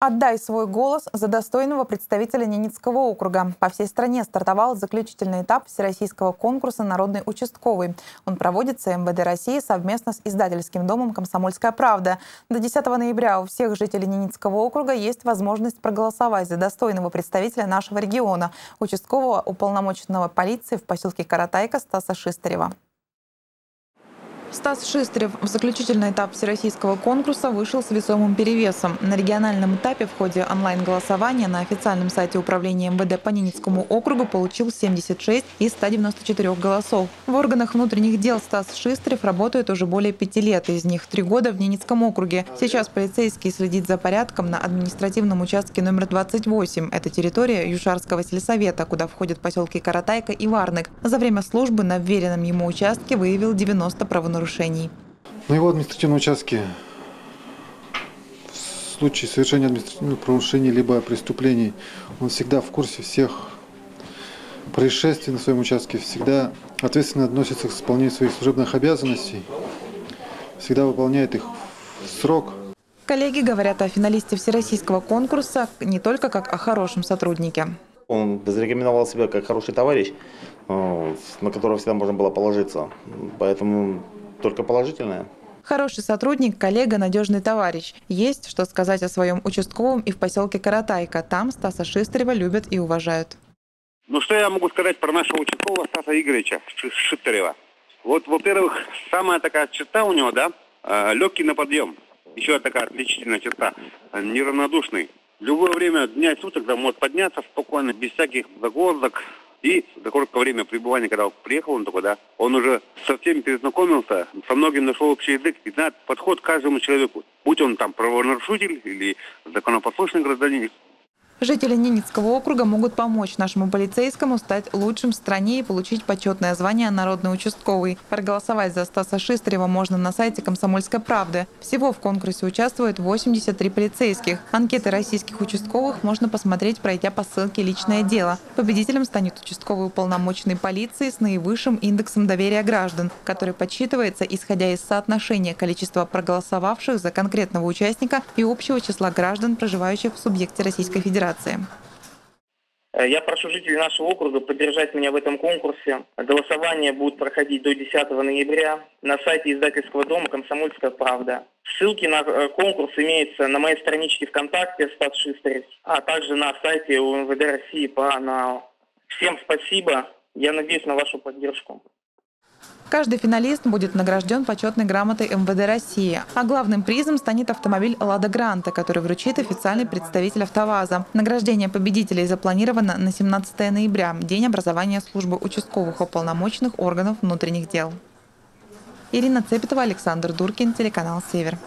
Отдай свой голос за достойного представителя Ненецкого округа. По всей стране стартовал заключительный этап Всероссийского конкурса «Народный участковый». Он проводится МВД России совместно с издательским домом «Комсомольская правда». До 10 ноября у всех жителей Ненецкого округа есть возможность проголосовать за достойного представителя нашего региона, участкового уполномоченного полиции в поселке Каратайка Стаса Шистарева. Стас Шистарев в заключительный этап всероссийского конкурса вышел с весомым перевесом. На региональном этапе в ходе онлайн-голосования на официальном сайте управления МВД по Ненецкому округу получил 76 из 194 голосов. В органах внутренних дел Стас Шистарев работает уже более 5 лет, из них 3 года в Ненецком округе. Сейчас полицейский следит за порядком на административном участке номер 28. Это территория Юшарского сельсовета, куда входят поселки Каратайка и Варник. За время службы на вверенном ему участке выявил 90 правонарушений. На его административном участке в случае совершения административных правонарушений либо преступлений он всегда в курсе всех происшествий на своем участке, всегда ответственно относится к исполнению своих служебных обязанностей, всегда выполняет их в срок. Коллеги говорят о финалисте всероссийского конкурса не только как о хорошем сотруднике. Он зарекомендовал себя как хороший товарищ, на которого всегда можно было положиться, поэтому только положительное. Хороший сотрудник, коллега, надежный товарищ. Есть что сказать о своем участковом и в поселке Каратайка. Там Стаса Шистарева любят и уважают. Ну что я могу сказать про нашего участкового Стаса Игоревича Шистарева? Вот, во-первых, самая такая черта у него, да, легкий на подъем. Еще такая отличительная черта, неравнодушный. В любое время дня и суток может подняться спокойно, без всяких загвоздок. И за короткое время пребывания, когда приехал он такой, да, он уже со всеми перезнакомился, со многим нашел общий язык и знает подход к каждому человеку, будь он там правонарушитель или законопослушный гражданин. Жители Ненецкого округа могут помочь нашему полицейскому стать лучшим в стране и получить почетное звание «Народный участковый». Проголосовать за Стаса Шистарева можно на сайте «Комсомольской правды». Всего в конкурсе участвует 83 полицейских. Анкеты российских участковых можно посмотреть, пройдя по ссылке «Личное дело». Победителем станет участковый уполномоченный полиции с наивысшим индексом доверия граждан, который подсчитывается, исходя из соотношения количества проголосовавших за конкретного участника и общего числа граждан, проживающих в субъекте Российской Федерации. Я прошу жителей нашего округа поддержать меня в этом конкурсе. Голосование будет проходить до 10 ноября на сайте издательского дома «Комсомольская правда». Ссылки на конкурс имеются на моей страничке ВКонтакте «Стас Шистарев», а также на сайте УМВД России по АНАО. Всем спасибо. Я надеюсь на вашу поддержку. Каждый финалист будет награжден почетной грамотой МВД России. А главным призом станет автомобиль «Лада Гранта», который вручит официальный представитель «АвтоВАЗа». Награждение победителей запланировано на 17 ноября, день образования службы участковых уполномоченных органов внутренних дел. Ирина Цепитова, Александр Дуркин, телеканал «Север».